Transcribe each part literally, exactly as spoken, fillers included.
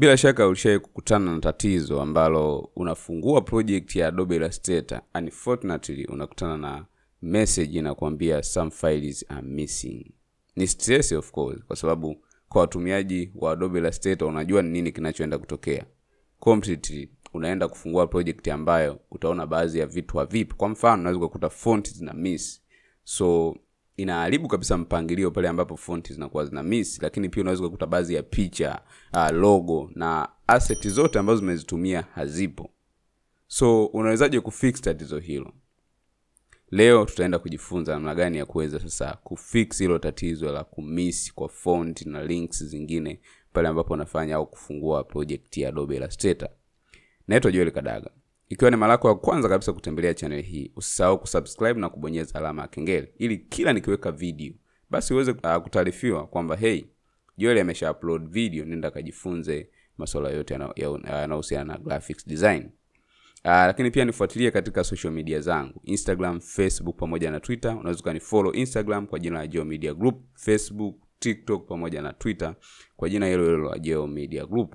Bila shaka ulishawahi kukutana na tatizo ambalo unafungua project ya Adobe Illustrator, unfortunately unakutana na message inakwambia some files are missing. Ni stress of course, kwa sababu kwa watumiaji wa Adobe Illustrator unajua ni nini kinachoenda kutokea. Completely unaenda kufungua project ambayo utaona baadhi ya vitu havipo. Kwa mfano unaweza kukuta fonts zina miss. So inaharibu kabisa mpangilio pale ambapo fonti zinakuwa zina miss, lakini pia unaweza kukuta baadhi ya picha, uh, logo na asset zote ambazo umezitumia hazipo. So unawezaje kufix tatizo hilo? Leo tutaenda kujifunza namna gani ya kuweza sasa kufix hilo tatizo la kumiss kwa font na links zingine pale ambapo unafanya au kufungua project ya Adobe Illustrator. Naitwa Joel Kadaga. Ikiwa ni mara yako ya kwanza kabisa kutembelea channel hii, usisahau kusubscribe na kubonyeza alama ya kengele ili kila nikiweka video basi uweze uh, kutaarifiwa kwamba hey, Joel amesha upload video, nenda kajifunze masuala yote yanayohusiana na graphics design. Uh, lakini pia nifuatilie katika social media zangu, Instagram, Facebook pamoja na Twitter. Unaweza kunifollow Instagram kwa jina la Joel Media Group, Facebook, TikTok pamoja na Twitter kwa jina hilo hilo la Joel Media Group.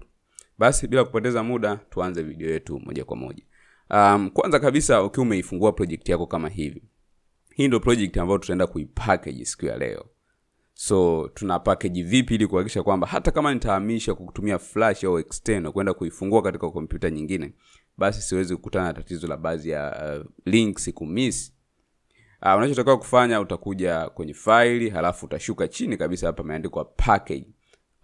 Basi bila kupoteza muda tuanze video yetu moja kwa moja. Um, kwanza kabisa ukiwa umeifungua project yako kama hivi. Hii ndio project ambayo tutaenda kuipackage siku ya leo. So tuna package vipi ili kuhakikisha kwamba hata kama nitahamisha kutumia flash au external kwenda kuifungua katika kompyuta nyingine, basi siwezi kukutana na tatizo la baadhi ya uh, links kumiss. Uh, unachotakiwa kufanya, utakuja kwenye file halafu utashuka chini kabisa, hapa imeandikwa package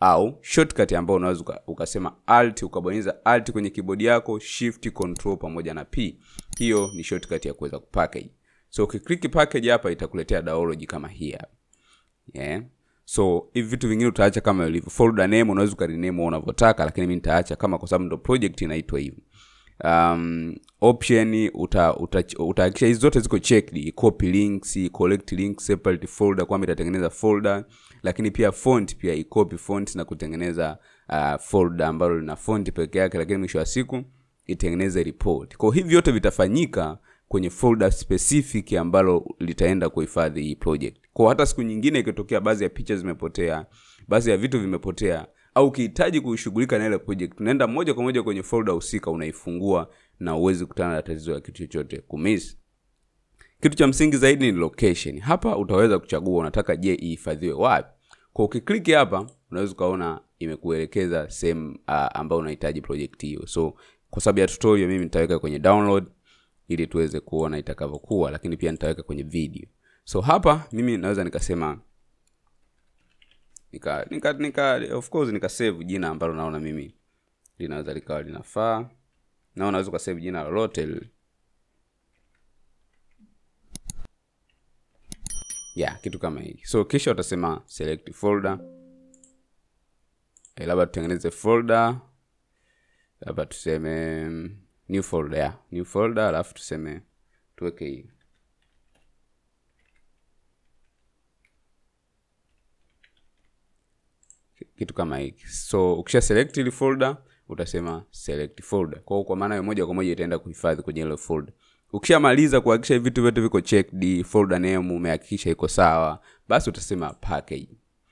au shortcut ambao unaweza ukasema alt, ukabonyeza alt kwenye keyboard yako, shift control pamoja na p. Hiyo ni shortcut ya kuweza kupackage. So ukiklik package hapa itakuletea download kama hii hapa. Yeah. So hivi vitu vingine utaacha kama ilivyo. Folder name unaweza ukarename unavyotaka, lakini mimi nitaacha kama kwa sababu ndo project inaitwa hivi. Um option uta utahakisha hizo zote ziko checked, copy links, collect links, separate folder kwa mitatengeneza folder. Lakini pia font pia i-copy font na kutengeneza uh, folder ambalo lina font peke yake, lakini mwisho wa siku itengeneze report. Kwa hivi yote vitafanyika kwenye folder specific ambalo litaenda kuhifadhi hii project. Kwa hata siku nyingine ikitokea baadhi ya pictures zimepotea, baadhi ya vitu vimepotea, au ukihitaji kushughulika na ile project, unaenda moja kwa moja kwenye folder husika, unaifungua na uweze kukutana na tatizo la kitu chochote kumiss. Kitu cha msingi zaidi ni location. Hapa utaweza kuchagua unataka je ihifadhiwe wapi. Kwa ukiklik hapa unaweza kaona imekuelekeza sehemu uh, ambayo unahitaji project hiyo. So kwa sababu ya tutorial mimi nitaweka kwenye download ili tuweze kuona itakavyokuwa, lakini pia nitaweka kwenye video. So hapa mimi naweza nikasema nika nika nika of course nika save jina ambalo naona mimi linaweza likawa linafaa. Na unaweza ka save jina lolote lile. Ya, yeah, kitu kama hiki. So kisha utasema select folder. Labda tutengeneze folder. Labda tuseme new folder. Yeah. New folder alafu tuseme tuweke hii. Kitu kama hiki. So ukisha select ile folder utasema select folder. Kwa hiyo kwa maana moja kwa moja itaenda kuhifadhi kwenye ile folder. Ukishamaliza kuhakikisha vitu vyote viko checked, folder name umehakikisha iko sawa, basi utasema package.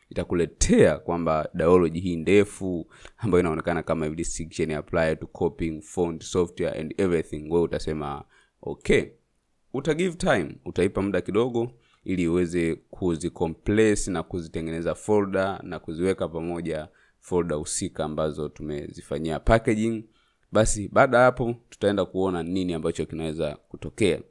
Itakuletea kwamba download hii ndefu ambayo inaonekana kama restriction apply to copying font software and everything. Wewe utasema okay. Uta give time, utaipa muda kidogo ili uweze kuzicomplace na kuzitengeneza folder na kuziweka pamoja folder husika ambazo tumezifanyia packaging. Basi baada hapo tutaenda kuona nini ambacho kinaweza kutokea.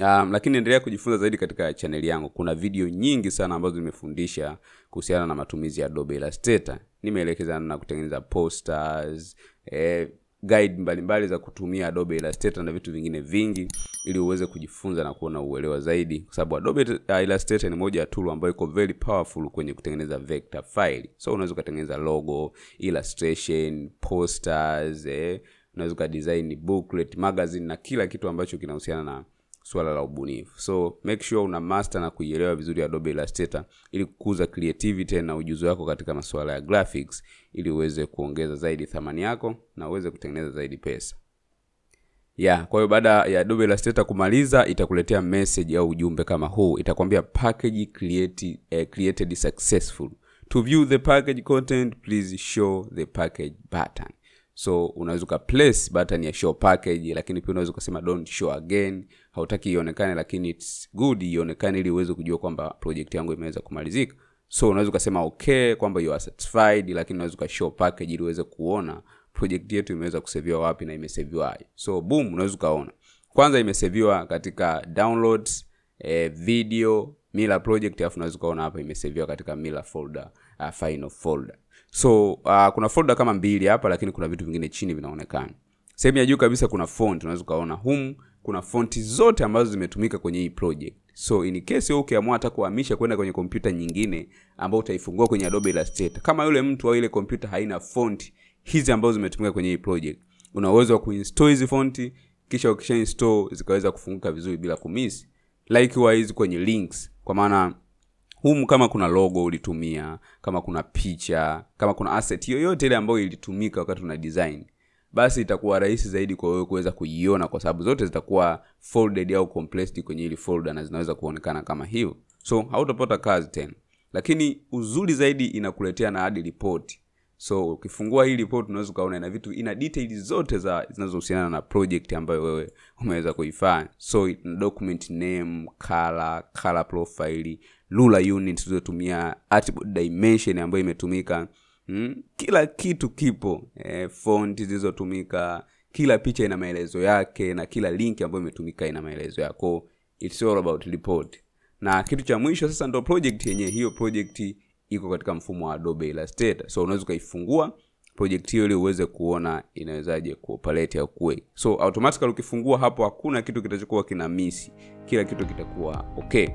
Um, lakini endelea kujifunza zaidi katika channel yangu. Kuna video nyingi sana ambazo nimefundisha kuhusiana na matumizi ya Adobe Illustrator. Nimeelekeza na kutengeneza posters, eh, guide mbalimbali za kutumia Adobe Illustrator na vitu vingine vingi ili uweze kujifunza na kuona uelewa zaidi, kwa sababu Adobe Illustrator ni moja ya tool ambayo iko very powerful kwenye kutengeneza vector file. So unaweza kutengeneza logo, illustration, posters, eh, unaweza ku design booklet, magazine na kila kitu ambacho kinahusiana na swala la ubunifu. So make sure una master na kuielewa vizuri Adobe Illustrator ili kukuza creativity na ujuzi wako katika masuala ya graphics ili uweze kuongeza zaidi thamani yako na uweze kutengeneza zaidi pesa. Yeah, kwa hiyo baada ya Adobe Illustrator kumaliza itakuletea message au ujumbe kama huu. Itakwambia package create, uh, created successful. To view the package content, please show the package button. So unazuka place button ya show package, lakini pia unazuka sema don't show again. Hautaki ionekane lakini it's good ionekane ili uweze kujua kwamba project yangu imeweza kumalizika. So unazuka sema okay kwamba you are satisfied, lakini unazuka show package ili uweze kuona project yetu imeweza kuseviwa wapi na imeseviwa aje. So boom, unazuka ona. Kwanza imeseviwa katika downloads, eh, video, Mila project, alafu unazuka ona hapa imeseviwa katika Mila folder, uh, final folder. So uh, kuna folder kama mbili hapa, lakini kuna vitu vingine chini vinaonekana. Sehemu ya juu kabisa kuna font, unaweza kuona humu kuna fonti zote ambazo zimetumika kwenye hii project. So in case wewe ukiamua hata kuhamisha kwenda kwenye kompyuta nyingine ambayo utaifungua kwenye Adobe Illustrator, kama yule mtu au ile kompyuta haina font hizi ambazo zimetumika kwenye hii project, una uwezo wa kuinstall hizi fonti, kisha ukisha install zikaweza kufunguka vizuri bila kumiss. Likewise kwenye links, kwa maana humu kama kuna logo ulitumia, kama kuna picha, kama kuna asset yoyote ile ambayo ilitumika wakati una design, basi itakuwa rahisi zaidi kwa wewe kuweza kuiona kwa sababu zote zitakuwa folded au compressed kwenye ile folder na zinaweza kuonekana kama hiyo. So hautapata kazi tena. Lakini uzuri zaidi inakuletea na hadi report. So ukifungua hii report unaweza kaona ina vitu, ina details zote za zinazohusiana na project ambayo wewe umeweza kuifanya. So ina document name, color, color profile, ruler unit zilizotumia, artboard dimension ambayo imetumika, hmm? Kila kitu kipo, eh, font zilizotumika, kila picha ina maelezo yake na kila link ambayo imetumika ina maelezo yake. It's all about report. Na kitu cha mwisho sasa ndo project yenyewe. Hiyo project iko katika mfumo wa Adobe Illustrator. So unaweza kuifungua project hiyo ili uweze kuona inawezaje kuoperate au kuwe. So automatically ukifungua hapo hakuna kitu kitachokuwa kina miss. Kila kitu kitakuwa okay.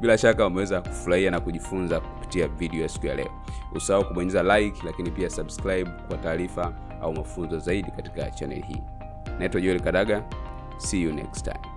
Bila shaka umeweza kufurahia na kujifunza kupitia video ya siku ya leo. Usahau kubonyeza like, lakini pia subscribe kwa taarifa au mafunzo zaidi katika channel hii. Naitwa Joel Kadaga. See you next time.